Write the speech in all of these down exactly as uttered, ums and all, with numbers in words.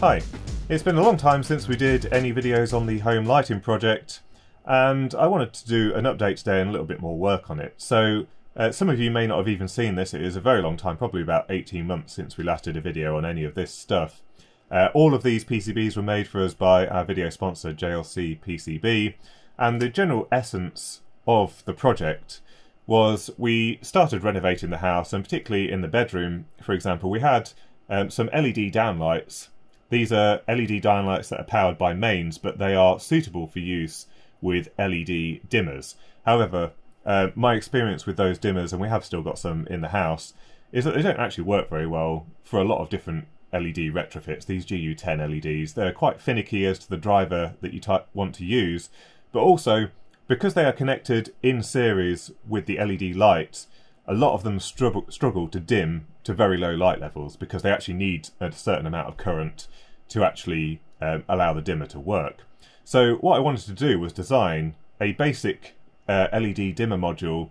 Hi, it's been a long time since we did any videos on the home lighting project, and I wanted to do an update today and a little bit more work on it. So uh, some of you may not have even seen this. It is a very long time, probably about eighteen months since we last did a video on any of this stuff. Uh, all of these P C Bs were made for us by our video sponsor J L C P C B, and the general essence of the project was we started renovating the house, and particularly in the bedroom, for example, we had um, some L E D downlights. These are L E D downlights that are powered by mains, but they are suitable for use with L E D dimmers. However, uh, my experience with those dimmers, and we have still got some in the house, is that they don't actually work very well for a lot of different L E D retrofits. These G U ten L E Ds, they're quite finicky as to the driver that you want to use, but also because they are connected in series with the L E D lights, a lot of them struggle, struggle to dim to very low light levels because they actually need a certain amount of current to actually um, allow the dimmer to work. So what I wanted to do was design a basic uh, L E D dimmer module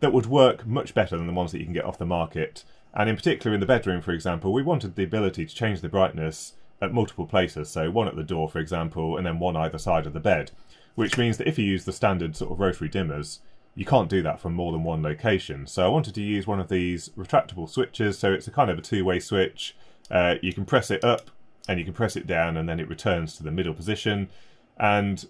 that would work much better than the ones that you can get off the market. And in particular in the bedroom, for example, we wanted the ability to change the brightness at multiple places. So one at the door, for example, and then one either side of the bed, which means that if you use the standard sort of rotary dimmers, you can't do that from more than one location. So I wanted to use one of these retractable switches, so it's a kind of a two-way switch. Uh, you can press it up and you can press it down, and then it returns to the middle position. And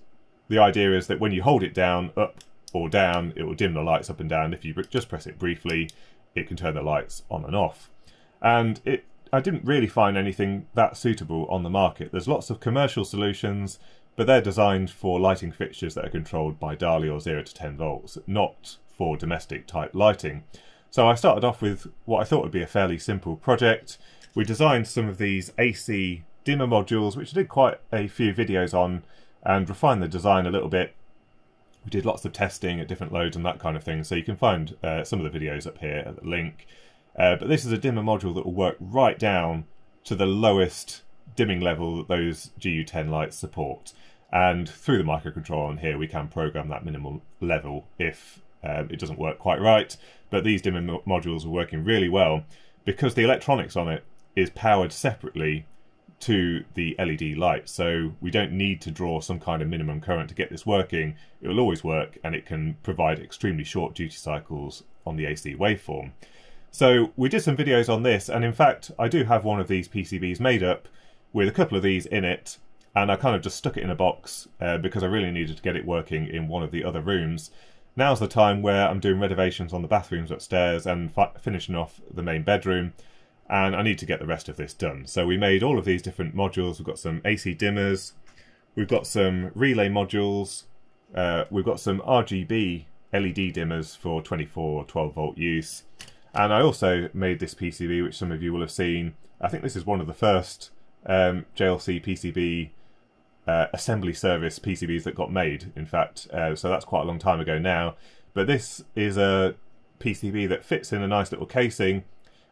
the idea is that when you hold it down, up or down, it will dim the lights up and down. If you just press it briefly, it can turn the lights on and off. And it, I didn't really find anything that suitable on the market. There's lots of commercial solutions, but they're designed for lighting fixtures that are controlled by DALI or zero to ten volts, not for domestic type lighting. So I started off with what I thought would be a fairly simple project. We designed some of these A C dimmer modules, which I did quite a few videos on, and refined the design a little bit. We did lots of testing at different loads and that kind of thing, so you can find uh, some of the videos up here at the link. Uh, but this is a dimmer module that will work right down to the lowest dimming level that those G U ten lights support. And through the microcontroller on here, we can program that minimal level if um, it doesn't work quite right. But these dimming mo modules are working really well because the electronics on it is powered separately to the L E D light. So we don't need to draw some kind of minimum current to get this working. It will always work, and it can provide extremely short duty cycles on the A C waveform. So we did some videos on this, and in fact, I do have one of these P C Bs made up with a couple of these in it, and I kind of just stuck it in a box uh, because I really needed to get it working in one of the other rooms. Now's the time where I'm doing renovations on the bathrooms upstairs and fi finishing off the main bedroom, and I need to get the rest of this done. So we made all of these different modules. We've got some A C dimmers, we've got some relay modules, uh, we've got some R G B L E D dimmers for twenty-four or twelve volt use, and I also made this P C B, which some of you will have seen. I think this is one of the first Um, J L C P C B uh, assembly service P C Bs that got made, in fact, uh, so that's quite a long time ago now. But this is a P C B that fits in a nice little casing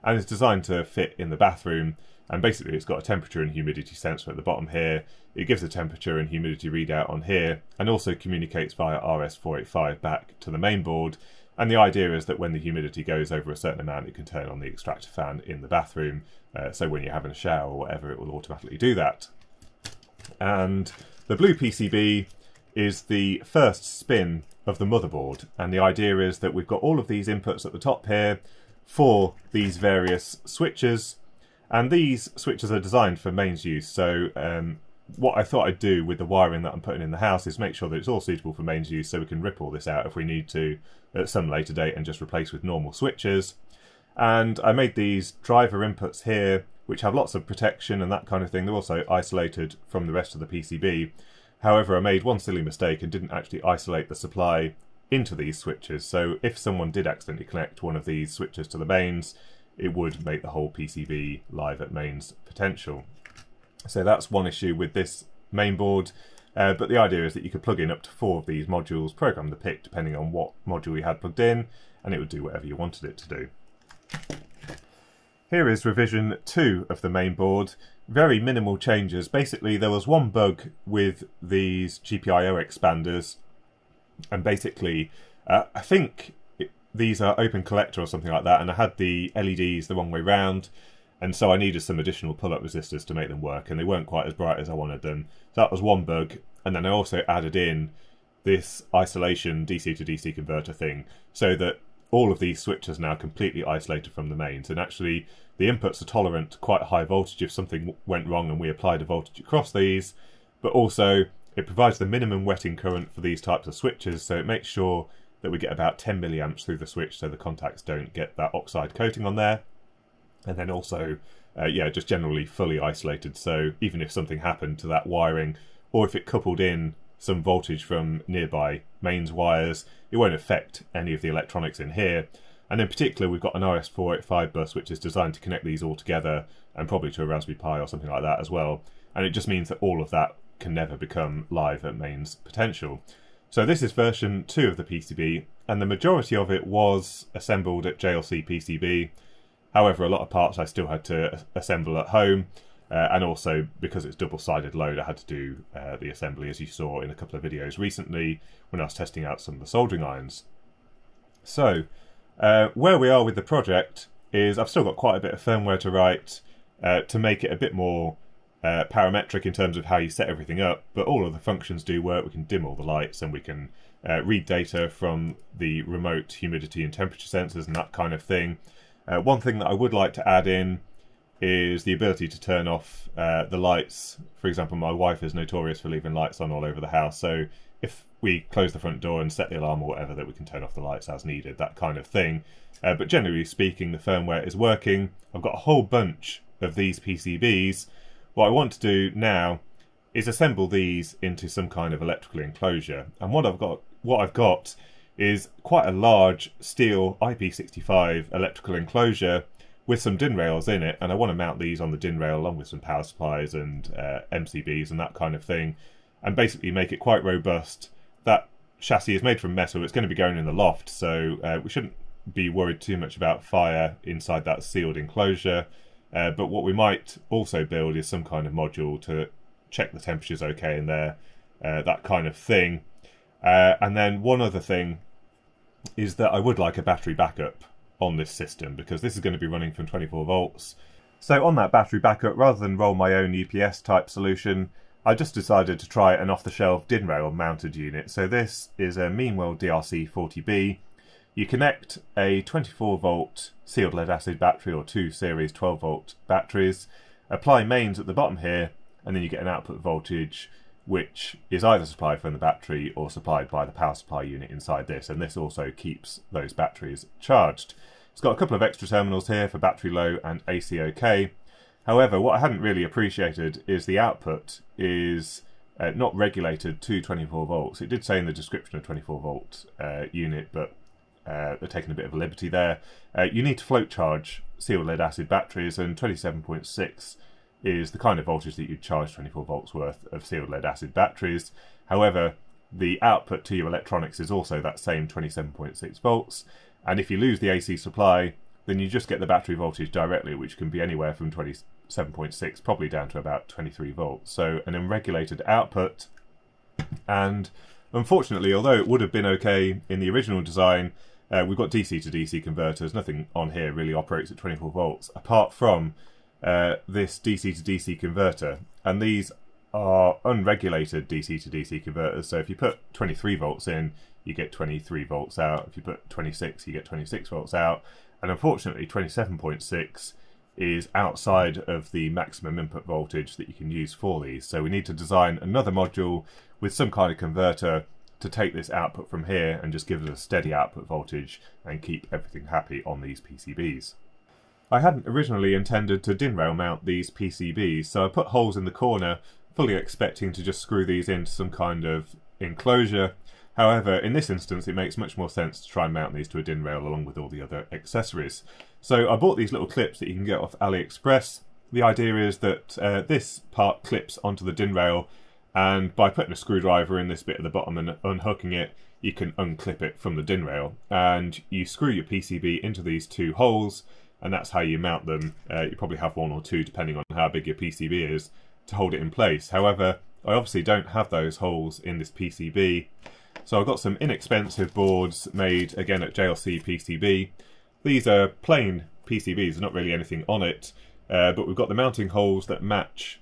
and is designed to fit in the bathroom, and basically it's got a temperature and humidity sensor at the bottom here. It gives a temperature and humidity readout on here, and also communicates via R S four eighty-five back to the main board. And the idea is that when the humidity goes over a certain amount, it can turn on the extractor fan in the bathroom. Uh, so when you're having a shower or whatever, it will automatically do that. And the blue P C B is the first spin of the motherboard. And the idea is that we've got all of these inputs at the top here for these various switches. And these switches are designed for mains use. So um, what I thought I'd do with the wiring that I'm putting in the house is make sure that it's all suitable for mains use, so we can rip all this out if we need to at some later date and just replace with normal switches. And I made these driver inputs here, which have lots of protection and that kind of thing. They're also isolated from the rest of the P C B. However, I made one silly mistake and didn't actually isolate the supply into these switches. So if someone did accidentally connect one of these switches to the mains, it would make the whole P C B live at mains potential. So that's one issue with this main board, uh, but the idea is that you could plug in up to four of these modules, program the P I C depending on what module you had plugged in, and it would do whatever you wanted it to do. Here is revision two of the main board. Very minimal changes. Basically, there was one bug with these G P I O expanders, and basically, uh, I think it, these are open collector or something like that, and I had the L E Ds the wrong way round. and so I needed some additional pull-up resistors to make them work, and they weren't quite as bright as I wanted them. So that was one bug, and then I also added in this isolation D C to D C converter thing, so that all of these switches are now completely isolated from the mains, and actually the inputs are tolerant to quite high voltage if something went wrong and we applied a voltage across these, but also it provides the minimum wetting current for these types of switches, so it makes sure that we get about ten milliamps through the switch so the contacts don't get that oxide coating on there. And then also, uh, yeah, just generally fully isolated, so even if something happened to that wiring, or if it coupled in some voltage from nearby mains wires, it won't affect any of the electronics in here. And in particular, we've got an R S four eighty-five bus which is designed to connect these all together, and probably to a Raspberry Pi or something like that as well, and it just means that all of that can never become live at mains potential. So this is version two of the P C B, and the majority of it was assembled at J L C P C B. However, a lot of parts I still had to assemble at home, uh, and also because it's double-sided load I had to do uh, the assembly, as you saw in a couple of videos recently when I was testing out some of the soldering irons. So uh, where we are with the project is I've still got quite a bit of firmware to write uh, to make it a bit more uh, parametric in terms of how you set everything up, but all of the functions do work. We can dim all the lights, and we can uh, read data from the remote humidity and temperature sensors and that kind of thing. Uh, one thing that I would like to add in is the ability to turn off uh, the lights. For example, my wife is notorious for leaving lights on all over the house, so if we close the front door and set the alarm or whatever, that we can turn off the lights as needed, that kind of thing. Uh, but generally speaking, the firmware is working. I've got a whole bunch of these P C Bs. What I want to do now is assemble these into some kind of electrical enclosure. And what I've got, what I've got is quite a large steel I P sixty-five electrical enclosure with some D I N rails in it, and I want to mount these on the D I N rail along with some power supplies and uh, M C Bs and that kind of thing, and basically make it quite robust. That chassis is made from metal, it's going to be going in the loft, so uh, we shouldn't be worried too much about fire inside that sealed enclosure, uh, but what we might also build is some kind of module to check the temperature's okay in there, uh, that kind of thing. Uh, and then one other thing is that I would like a battery backup on this system, because this is going to be running from twenty-four volts. So on that battery backup, rather than roll my own U P S type solution, I just decided to try an off-the-shelf D I N rail mounted unit. So this is a Meanwell D R C forty B. You connect a twenty-four volt sealed lead acid battery or two series twelve volt batteries, apply mains at the bottom here, and then you get an output voltage which is either supplied from the battery or supplied by the power supply unit inside this, and this also keeps those batteries charged. It's got a couple of extra terminals here for battery low and A C OK. However, what I hadn't really appreciated is the output is uh, not regulated to twenty-four volts. It did say in the description a twenty-four volt uh, unit, but uh, they're taking a bit of a liberty there. Uh, you need to float charge sealed lead acid batteries, and twenty-seven point six is the kind of voltage that you'd charge twenty-four volts worth of sealed lead acid batteries. However, the output to your electronics is also that same twenty-seven point six volts, and if you lose the A C supply, then you just get the battery voltage directly, which can be anywhere from twenty-seven point six probably down to about twenty-three volts. So an unregulated output, and unfortunately, although it would have been okay in the original design, uh, we've got D C to D C converters. Nothing on here really operates at twenty-four volts apart from Uh, this D C to D C converter, and these are unregulated D C to D C converters, so if you put twenty-three volts in, you get twenty-three volts out. If you put twenty-six, you get twenty-six volts out, and unfortunately twenty-seven point six is outside of the maximum input voltage that you can use for these, so we need to design another module with some kind of converter to take this output from here and just give it a steady output voltage and keep everything happy on these P C Bs. I hadn't originally intended to D I N rail mount these P C Bs, so I put holes in the corner, fully expecting to just screw these into some kind of enclosure. However, in this instance, it makes much more sense to try and mount these to a D I N rail along with all the other accessories. So I bought these little clips that you can get off AliExpress. The idea is that uh, this part clips onto the D I N rail, and by putting a screwdriver in this bit at the bottom and unhooking it, you can unclip it from the D I N rail, and you screw your P C B into these two holes, and that's how you mount them. Uh, you probably have one or two depending on how big your P C B is to hold it in place. However, I obviously don't have those holes in this P C B, so I've got some inexpensive boards made again at J L C P C B. These are plain P C Bs, not really anything on it, uh, but we've got the mounting holes that match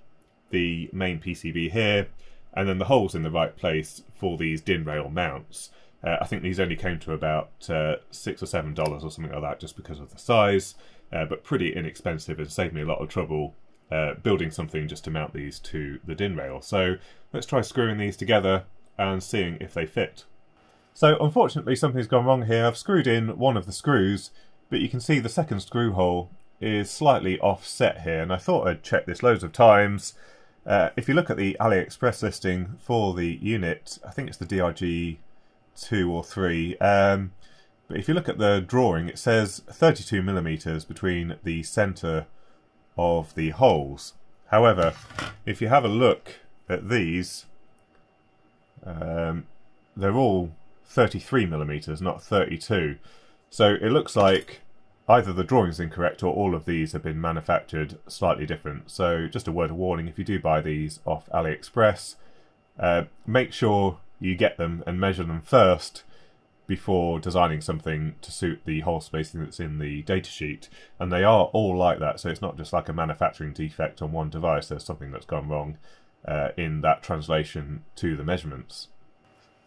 the main P C B here, and then the holes in the right place for these D I N rail mounts. Uh, I think these only came to about uh, six or seven dollars or something like that, just because of the size, uh, but pretty inexpensive and saved me a lot of trouble uh, building something just to mount these to the D I N rail. So let's try screwing these together and seeing if they fit. So unfortunately something's gone wrong here. I've screwed in one of the screws, but you can see the second screw hole is slightly offset here, and I thought I'd check this loads of times. Uh, if you look at the AliExpress listing for the unit, I think it's the D R G two or three, um, but if you look at the drawing it says thirty-two millimeters between the centre of the holes. However, if you have a look at these, um, they're all thirty-three millimeters, not thirty-two. So it looks like either the drawing's incorrect or all of these have been manufactured slightly different. So just a word of warning, if you do buy these off AliExpress, uh, make sure you get them and measure them first before designing something to suit the hole spacing that's in the datasheet. And they are all like that, so it's not just like a manufacturing defect on one device. There's something that's gone wrong uh, in that translation to the measurements.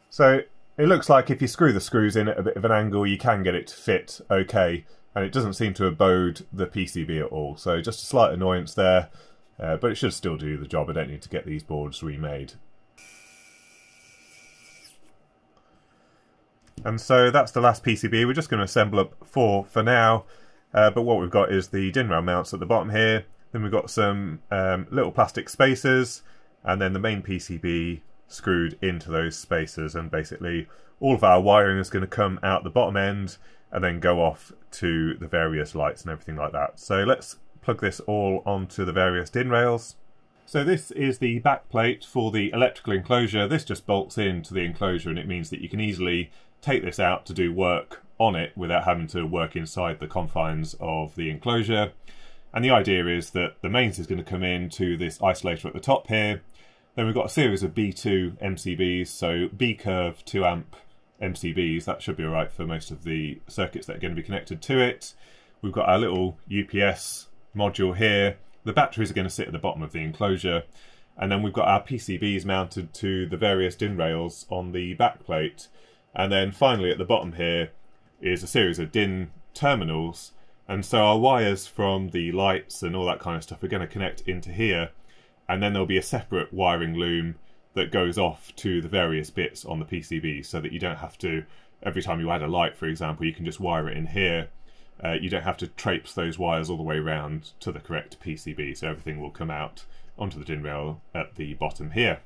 So it looks like if you screw the screws in at a bit of an angle, you can get it to fit okay, and it doesn't seem to abode the P C B at all. So just a slight annoyance there, uh, but it should still do the job. I don't need to get these boards remade. And so that's the last P C B. We're just going to assemble up four for now, uh, but what we've got is the D I N rail mounts at the bottom here, then we've got some um, little plastic spacers, and then the main P C B screwed into those spacers, and basically all of our wiring is going to come out the bottom end and then go off to the various lights and everything like that. So let's plug this all onto the various D I N rails. So this is the back plate for the electrical enclosure. This just bolts into the enclosure, and it means that you can easily take this out to do work on it without having to work inside the confines of the enclosure. And the idea is that the mains is going to come in to this isolator at the top here. Then we've got a series of B two M C Bs, so B-curve two amp M C Bs, that should be alright for most of the circuits that are going to be connected to it. We've got our little U P S module here. The batteries are going to sit at the bottom of the enclosure. And then we've got our P C Bs mounted to the various D I N rails on the back plate. And then finally at the bottom here is a series of D I N terminals. And so our wires from the lights and all that kind of stuff are going to connect into here. And then there'll be a separate wiring loom that goes off to the various bits on the P C B, so that you don't have to, every time you add a light for example, you can just wire it in here. Uh, you don't have to traipse those wires all the way around to the correct P C B, so everything will come out onto the D I N rail at the bottom here.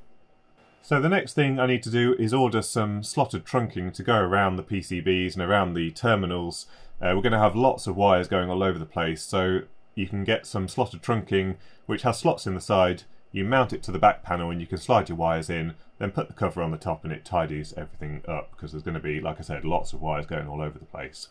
So the next thing I need to do is order some slotted trunking to go around the P C Bs and around the terminals. Uh, we're going to have lots of wires going all over the place, so you can get some slotted trunking which has slots in the side. You mount it to the back panel and you can slide your wires in, then put the cover on the top, and it tidies everything up, because there's going to be, like I said, lots of wires going all over the place.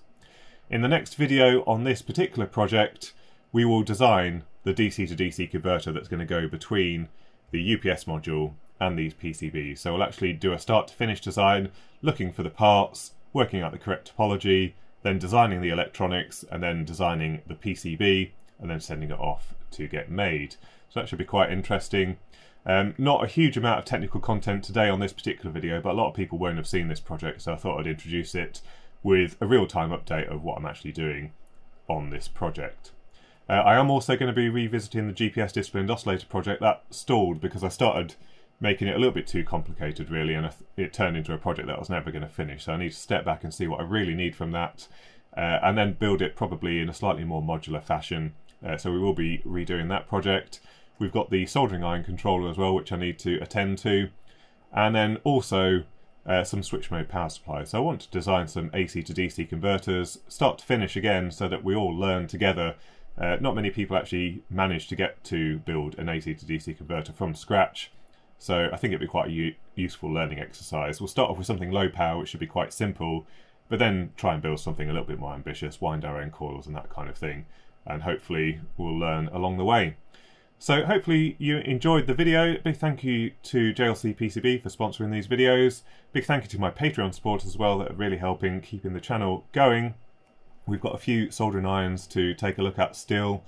In the next video on this particular project, we will design the D C to D C converter that's going to go between the U P S module and these P C Bs. So we'll actually do a start to finish design, looking for the parts, working out the correct topology, then designing the electronics, and then designing the P C B, and then sending it off to get made. So that should be quite interesting. Um, not a huge amount of technical content today on this particular video, but a lot of people won't have seen this project, so I thought I'd introduce it with a real-time update of what I'm actually doing on this project. Uh, I am also going to be revisiting the G P S Disciplined Oscillator project. That stalled because I started making it a little bit too complicated really, and it turned into a project that I was never going to finish, so I need to step back and see what I really need from that, uh, and then build it probably in a slightly more modular fashion. Uh, so we will be redoing that project. We've got the soldering iron controller as well, which I need to attend to. And then also uh, some switch mode power supplies. So I want to design some A C to D C converters, start to finish again, so that we all learn together. Uh, not many people actually manage to get to build an A C to D C converter from scratch. So I think it'd be quite a useful learning exercise. We'll start off with something low power, which should be quite simple, but then try and build something a little bit more ambitious, wind our own coils and that kind of thing. And hopefully we'll learn along the way. So hopefully you enjoyed the video. Big thank you to J L C P C B for sponsoring these videos. Big thank you to my Patreon supporters as well that are really helping keeping the channel going. We've got a few soldering irons to take a look at still.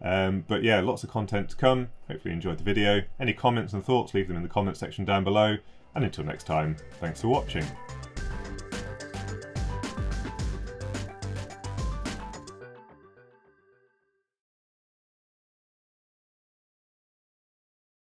Um, but yeah, lots of content to come. Hopefully you enjoyed the video. Any comments and thoughts, leave them in the comment section down below. And until next time, thanks for watching.